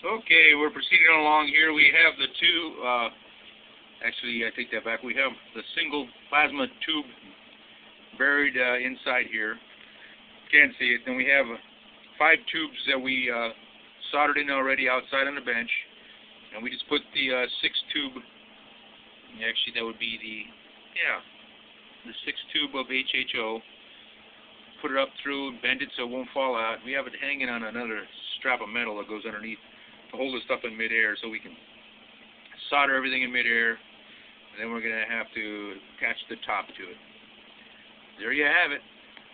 Okay, we're proceeding along here. We have the two, actually I take that back, we have the single plasma tube buried inside here. You can't see it. Then we have five tubes that we soldered in already outside on the bench. And we just put the sixth tube, actually that would be the sixth tube of HHO. Put it up through and bend it so it won't fall out. We have it hanging on another strap of metal that goes underneath to hold this stuff in midair so we can solder everything in midair. And then we're going to have to attach the top to it. There you have it.